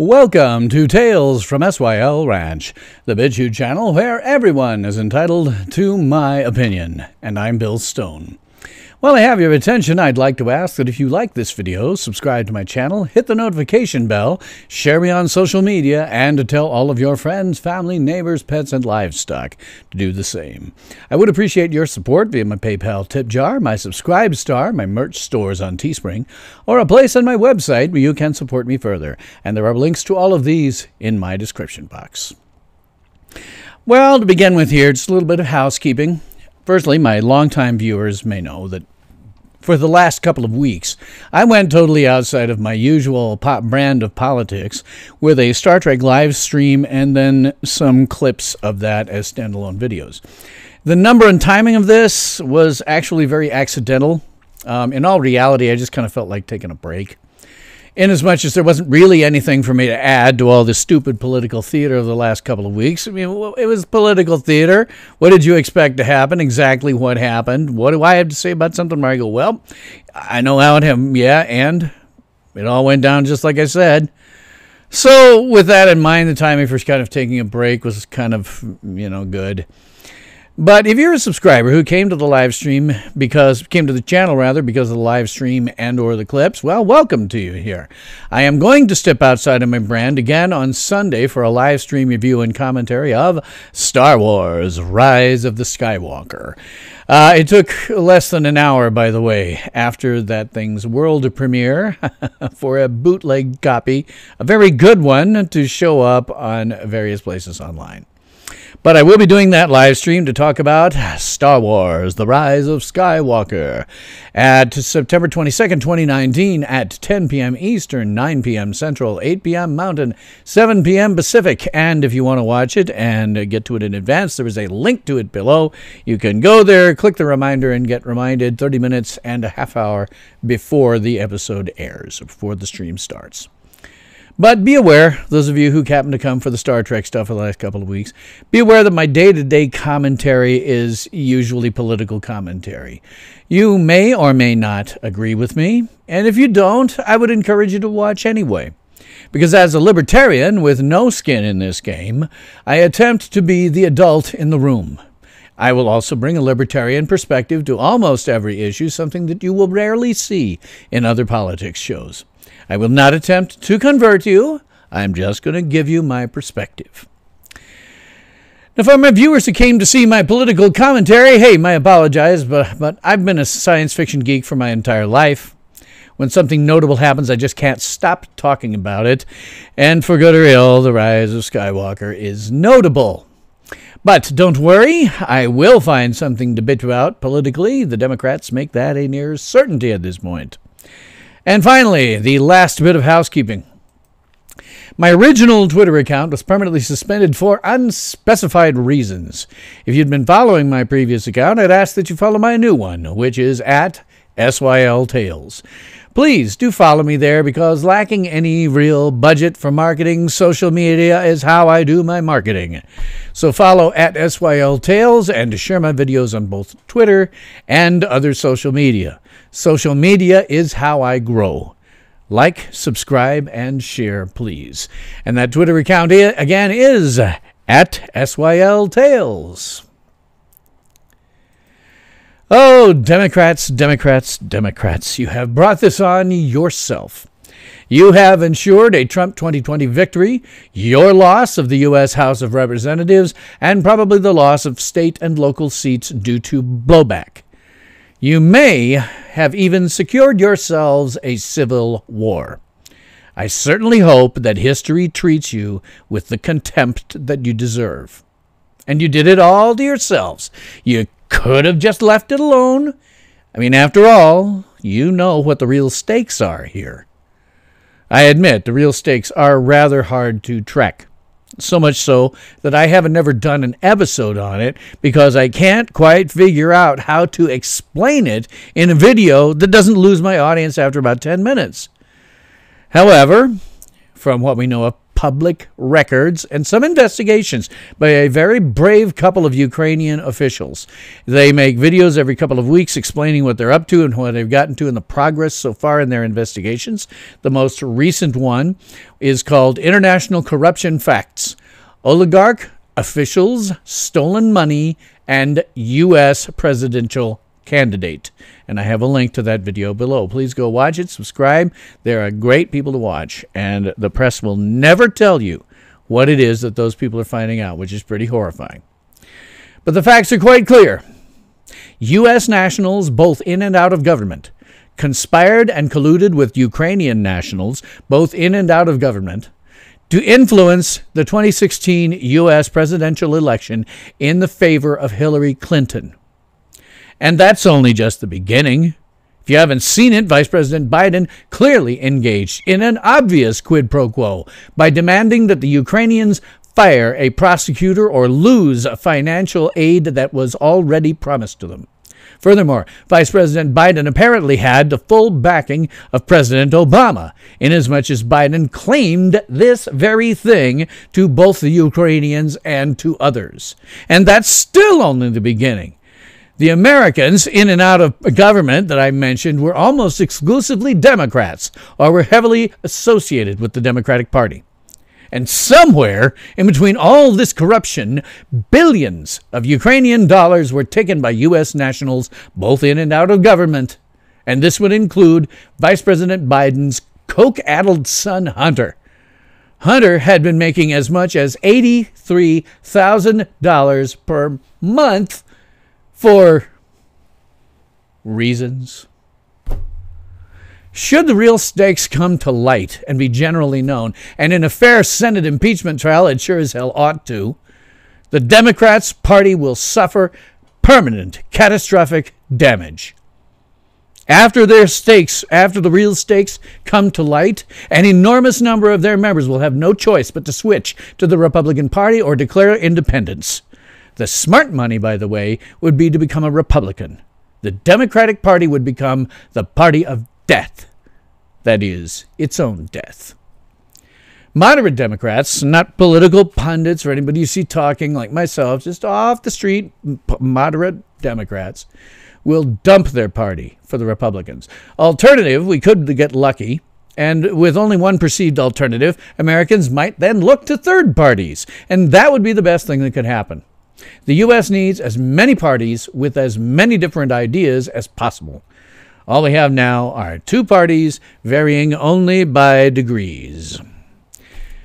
Welcome to Tales from SYL Ranch, the Bitchute channel where everyone is entitled to my opinion, and I'm Bill Stone. While I have your attention, I'd like to ask that if you like this video, subscribe to my channel, hit the notification bell, share me on social media, and to tell all of your friends, family, neighbors, pets, and livestock to do the same. I would appreciate your support via my PayPal tip jar, my Subscribestar, my merch stores on Teespring, or a place on my website where you can support me further. And there are links to all of these in my description box. Well, to begin with here, just a little bit of housekeeping. Firstly, my longtime viewers may know that for the last couple of weeks, I went totally outside of my usual pop brand of politics with a Star Trek live stream and then some clips of that as standalone videos. The number and timing of this was actually very accidental. In all reality, I just kind of felt like taking a break. Inasmuch as there wasn't really anything for me to add to all this stupid political theater of the last couple of weeks. I mean, it was political theater. What did you expect to happen? Exactly what happened? What do I have to say about something where I go, well, I know how it happened. Yeah, and it all went down just like I said. So with that in mind, the timing for kind of taking a break was kind of, you know, good. But if you're a subscriber who came to the live stream because, came to the channel rather, because of the live stream and or the clips, well, welcome to you here. I am going to step outside of my brand again on Sunday for a live stream review and commentary of Star Wars, Rise of the Skywalker. It took less than an hour, by the way, after that thing's world premiere for a bootleg copy, a very good one, to show up on various places online. But I will be doing that live stream to talk about Star Wars, The Rise of Skywalker at September 22nd, 2019 at 10 p.m. Eastern, 9 p.m. Central, 8 p.m. Mountain, 7 p.m. Pacific. And if you want to watch it and get to it in advance, there is a link to it below. You can go there, click the reminder, and get reminded 30 minutes and a half hour before the episode airs, before the stream starts. But be aware, those of you who happen to come for the Star Trek stuff for the last couple of weeks, be aware that my day-to-day commentary is usually political commentary. You may or may not agree with me, and if you don't, I would encourage you to watch anyway. Because as a libertarian with no skin in this game, I attempt to be the adult in the room. I will also bring a libertarian perspective to almost every issue, something that you will rarely see in other politics shows. I will not attempt to convert you. I'm just going to give you my perspective. Now, for my viewers who came to see my political commentary, hey, I apologize, but I've been a science fiction geek for my entire life. When something notable happens, I just can't stop talking about it. And for good or ill, The Rise of Skywalker is notable. But don't worry, I will find something to bitch about politically. The Democrats make that a near certainty at this point. And finally, the last bit of housekeeping. My original Twitter account was permanently suspended for unspecified reasons. If you'd been following my previous account, I'd ask that you follow my new one, which is at SYLTales. Please do follow me there because lacking any real budget for marketing, social media is how I do my marketing. So follow at SYLTales and share my videos on both Twitter and other social media. Social media is how I grow. Like, subscribe, and share, please. And that Twitter account, again, is at SYLTales. Oh, Democrats, Democrats, Democrats, you have brought this on yourself. You have ensured a Trump 2020 victory, your loss of the U.S. House of Representatives, and probably the loss of state and local seats due to blowback. You may have even secured yourselves a civil war. I certainly hope that history treats you with the contempt that you deserve. And you did it all to yourselves. You could have just left it alone. I mean, after all, you know what the real stakes are here. I admit, the real stakes are rather hard to track. So much so that I haven't never done an episode on it because I can't quite figure out how to explain it in a video that doesn't lose my audience after about 10 minutes. However, from what we know of public records and some investigations by a very brave couple of Ukrainian officials. They make videos every couple of weeks explaining what they're up to and what they've gotten to and the progress so far in their investigations. The most recent one is called International Corruption Facts: Oligarch Officials, Stolen Money, and U.S. Presidential Candidate. And I have a link to that video below. Please go watch it, subscribe. There are great people to watch, and the press will never tell you what it is that those people are finding out, which is pretty horrifying. But the facts are quite clear. U.S. nationals, both in and out of government, conspired and colluded with Ukrainian nationals, both in and out of government, to influence the 2016 U.S. presidential election in the favor of Hillary Clinton. And that's only just the beginning. If you haven't seen it, Vice President Biden clearly engaged in an obvious quid pro quo by demanding that the Ukrainians fire a prosecutor or lose financial aid that was already promised to them. Furthermore, Vice President Biden apparently had the full backing of President Obama, inasmuch as Biden claimed this very thing to both the Ukrainians and to others. And that's still only the beginning. The Americans in and out of government that I mentioned were almost exclusively Democrats or were heavily associated with the Democratic Party. And somewhere in between all this corruption, billions of Ukrainian dollars were taken by U.S. nationals, both in and out of government. And this would include Vice President Biden's coke-addled son, Hunter. Hunter had been making as much as $83,000 per month for reasons. Should the real stakes come to light and be generally known, and in a fair Senate impeachment trial, it sure as hell ought to, the Democrats' party will suffer permanent, catastrophic damage. After the real stakes come to light, an enormous number of their members will have no choice but to switch to the Republican Party or declare independence. The smart money, by the way, would be to become a Republican. The Democratic Party would become the party of death. That is, its own death. Moderate Democrats, not political pundits or anybody you see talking like myself, just off the street, moderate Democrats, will dump their party for the Republicans. Alternative, we could get lucky. And with only one perceived alternative, Americans might then look to third parties. And that would be the best thing that could happen. The U.S. needs as many parties with as many different ideas as possible. All we have now are two parties varying only by degrees.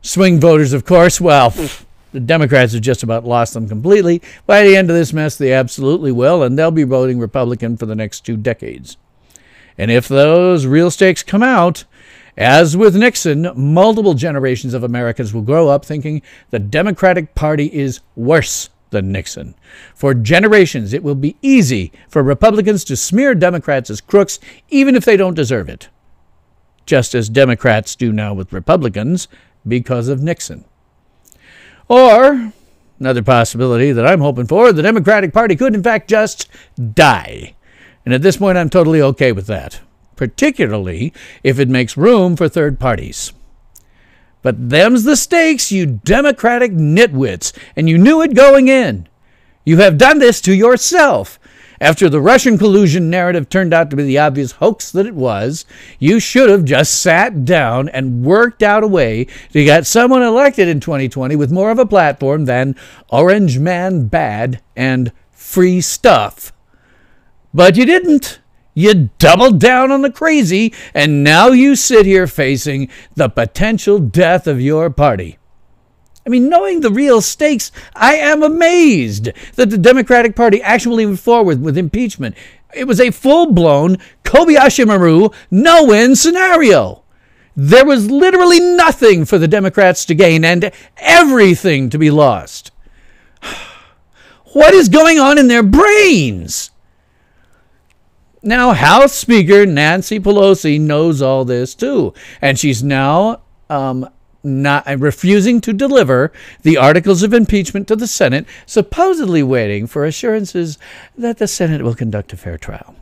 Swing voters, of course, well, the Democrats have just about lost them completely. By the end of this mess, they absolutely will, and they'll be voting Republican for the next 2 decades. And if those real stakes come out, as with Nixon, multiple generations of Americans will grow up thinking the Democratic Party is worse than Nixon. For generations, it will be easy for Republicans to smear Democrats as crooks, even if they don't deserve it, just as Democrats do now with Republicans because of Nixon. Or, another possibility that I'm hoping for, the Democratic Party could, in fact, just die. And at this point, I'm totally okay with that, particularly if it makes room for third parties. But them's the stakes, you Democratic nitwits, and you knew it going in. You have done this to yourself. After the Russian collusion narrative turned out to be the obvious hoax that it was, you should have just sat down and worked out a way to get someone elected in 2020 with more of a platform than Orange Man Bad and Free Stuff. But you didn't. You doubled down on the crazy, and now you sit here facing the potential death of your party. I mean, knowing the real stakes, I am amazed that the Democratic Party actually went forward with impeachment. It was a full-blown Kobayashi Maru no-win scenario. There was literally nothing for the Democrats to gain and everything to be lost. What is going on in their brains? Now, House Speaker Nancy Pelosi knows all this, too, and she's now not refusing to deliver the articles of impeachment to the Senate, supposedly waiting for assurances that the Senate will conduct a fair trial.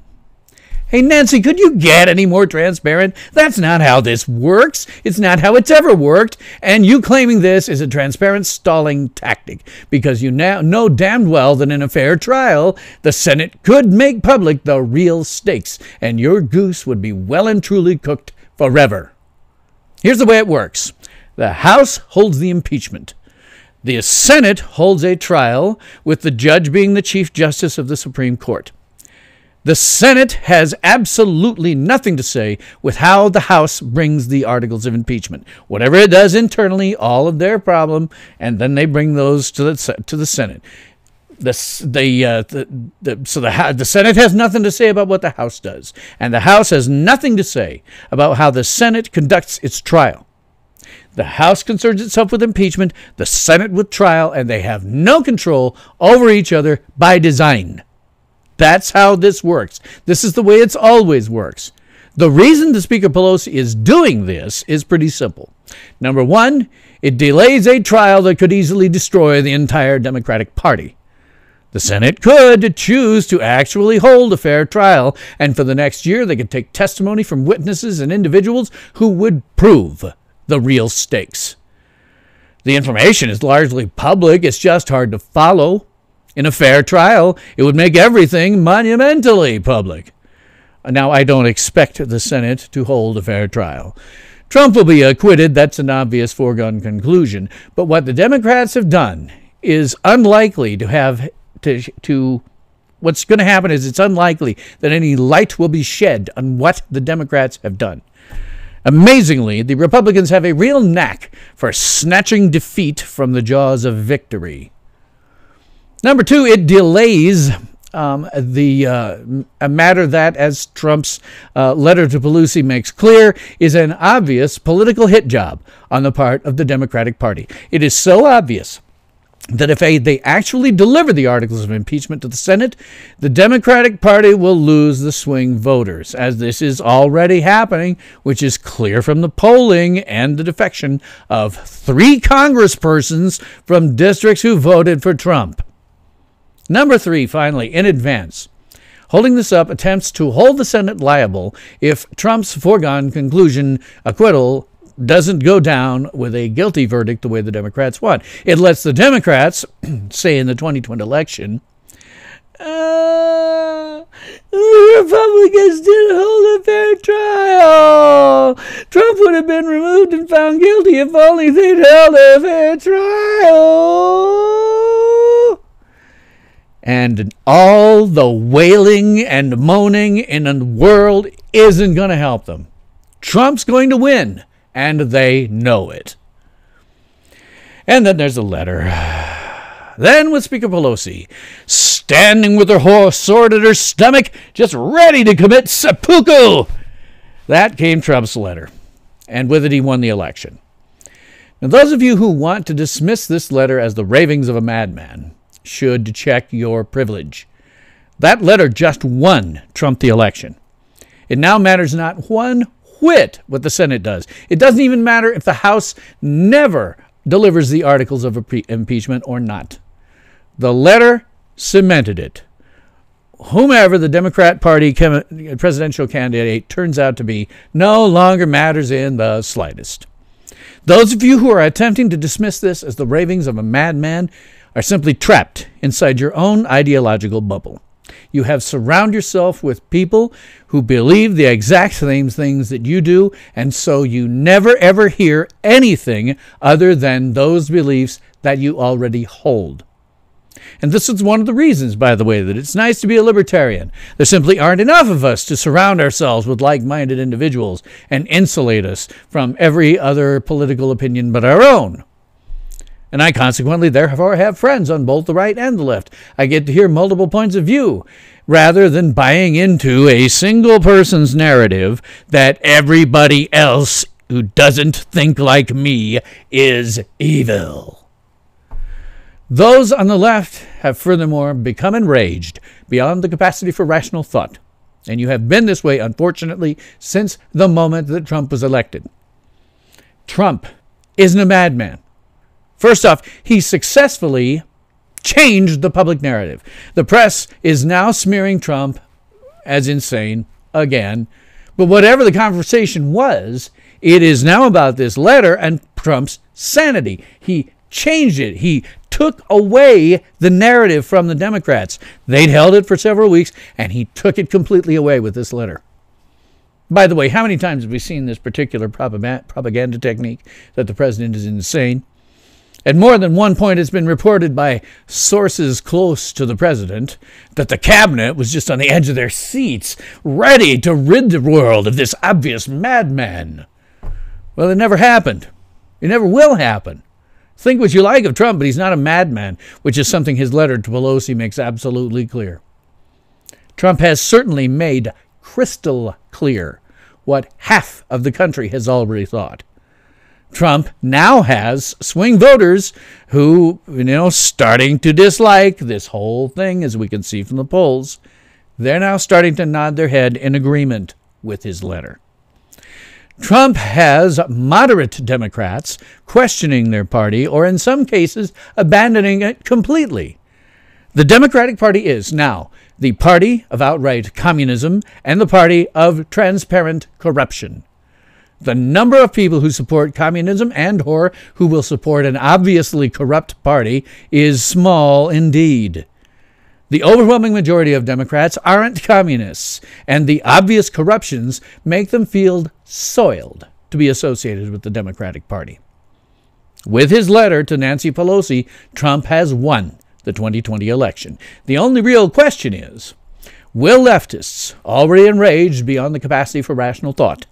Hey, Nancy, could you get any more transparent? That's not how this works. It's not how it's ever worked. And you claiming this is a transparent stalling tactic because you now know damn well that in a fair trial, the Senate could make public the real stakes and your goose would be well and truly cooked forever. Here's the way it works. The House holds the impeachment. The Senate holds a trial, with the judge being the Chief Justice of the Supreme Court. The Senate has absolutely nothing to say with how the House brings the articles of impeachment. Whatever it does internally, all of their problem, and then they bring those to the Senate. So the Senate has nothing to say about what the House does, and the House has nothing to say about how the Senate conducts its trial. The House concerns itself with impeachment, the Senate with trial, and they have no control over each other by design. That's how this works. This is the way it's always works. The reason that Speaker Pelosi is doing this is pretty simple. Number one, it delays a trial that could easily destroy the entire Democratic Party. The Senate could choose to actually hold a fair trial, and for the next year they could take testimony from witnesses and individuals who would prove the real stakes. The information is largely public. It's just hard to follow. In a fair trial, it would make everything monumentally public. Now, I don't expect the Senate to hold a fair trial. Trump will be acquitted. That's an obvious foregone conclusion. But what the Democrats have done is unlikely to have to what's going to happen is it's unlikely that any light will be shed on what the Democrats have done. Amazingly, the Republicans have a real knack for snatching defeat from the jaws of victory. Number two, it delays a matter that, as Trump's letter to Pelosi makes clear, is an obvious political hit job on the part of the Democratic Party. It is so obvious that if they actually deliver the articles of impeachment to the Senate, the Democratic Party will lose the swing voters, as this is already happening, which is clear from the polling and the defection of 3 congresspersons from districts who voted for Trump. Number three, finally, in advance. Holding this up attempts to hold the Senate liable if Trump's foregone conclusion, acquittal, doesn't go down with a guilty verdict the way the Democrats want. It lets the Democrats say in the 2020 election, the Republicans didn't hold a fair trial. Trump would have been removed and found guilty if only they'd held a fair trial. And all the wailing and moaning in the world isn't going to help them. Trump's going to win. And they know it. And then there's a letter. Then with Speaker Pelosi, standing with her sword at her stomach, just ready to commit seppuku. That came Trump's letter. And with it, he won the election. Now, those of you who want to dismiss this letter as the ravings of a madman should check your privilege. That letter just won Trump the election. It now matters not one quit what the Senate does. It doesn't even matter if the House never delivers the articles of impeachment or not. The letter cemented it. Whomever the Democrat Party presidential candidate turns out to be no longer matters in the slightest. Those of you who are attempting to dismiss this as the ravings of a madman are simply trapped inside your own ideological bubble. You have surrounded yourself with people who believe the exact same things that you do, and so you never ever hear anything other than those beliefs that you already hold. And this is one of the reasons, by the way, that it's nice to be a libertarian. There simply aren't enough of us to surround ourselves with like-minded individuals and insulate us from every other political opinion but our own. And I consequently, therefore, have friends on both the right and the left. I get to hear multiple points of view rather than buying into a single person's narrative that everybody else who doesn't think like me is evil. Those on the left have furthermore become enraged beyond the capacity for rational thought. And you have been this way, unfortunately, since the moment that Trump was elected. Trump isn't a madman. First off, he successfully changed the public narrative. The press is now smearing Trump as insane again. But whatever the conversation was, it is now about this letter and Trump's sanity. He changed it. He took away the narrative from the Democrats. They'd held it for several weeks, and he took it completely away with this letter. By the way, how many times have we seen this particular propaganda technique that the president is insane? At more than one point, it's been reported by sources close to the president that the cabinet was just on the edge of their seats, ready to rid the world of this obvious madman. Well, it never happened. It never will happen. Think what you like of Trump, but he's not a madman, which is something his letter to Pelosi makes absolutely clear. Trump has certainly made crystal clear what half of the country has already thought. Trump now has swing voters who, starting to dislike this whole thing, as we can see from the polls. They're now starting to nod their head in agreement with his letter. Trump has moderate Democrats questioning their party, or in some cases, abandoning it completely. The Democratic Party is now the party of outright communism and the party of transparent corruption. The number of people who support communism and or who will support an obviously corrupt party is small indeed. The overwhelming majority of Democrats aren't communists, and the obvious corruptions make them feel soiled to be associated with the Democratic Party. With his letter to Nancy Pelosi, Trump has won the 2020 election. The only real question is, will leftists, already enraged beyond the capacity for rational thought,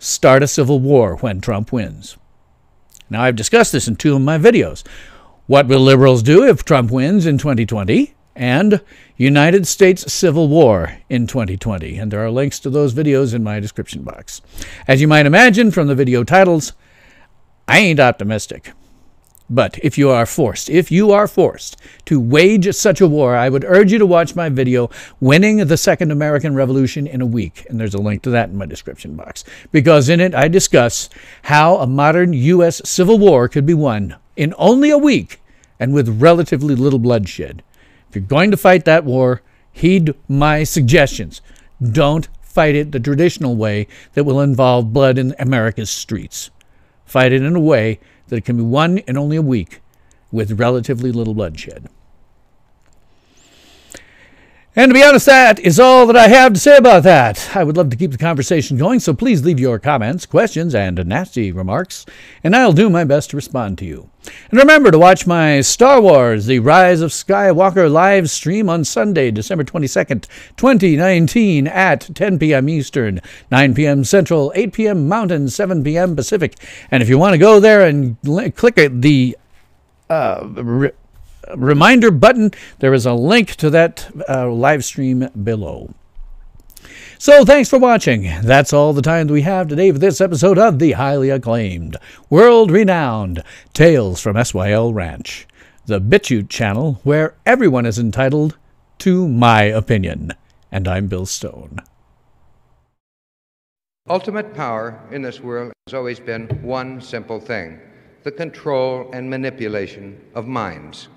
start a civil war when Trump wins? Now, I've discussed this in two of my videos. What will liberals do if Trump wins in 2020? And United States Civil War in 2020. And there are links to those videos in my description box. As you might imagine from the video titles, I ain't optimistic. But if you are forced to wage such a war, I would urge you to watch my video, Winning the Second American Revolution in a Week. And there's a link to that in my description box. Because in it, I discuss how a modern U.S. Civil War could be won in only a week and with relatively little bloodshed. If you're going to fight that war, heed my suggestions. Don't fight it the traditional way that will involve blood in America's streets. Fight it in a way that it can be won in only a week with relatively little bloodshed. And to be honest, that is all that I have to say about that. I would love to keep the conversation going, so please leave your comments, questions, and nasty remarks, and I'll do my best to respond to you. And remember to watch my Star Wars, The Rise of Skywalker live stream on Sunday, December 22nd, 2019 at 10 p.m. Eastern, 9 p.m. Central, 8 p.m. Mountain, 7 p.m. Pacific. And if you want to go there and click the reminder button, there is a link to that live stream below. So thanks for watching. That's all the time that we have today for this episode of the highly acclaimed, world-renowned Tales from SYL Ranch, the Bitchute channel where everyone is entitled to my opinion. And I'm Bill Stone. Ultimate power in this world has always been one simple thing: the control and manipulation of minds.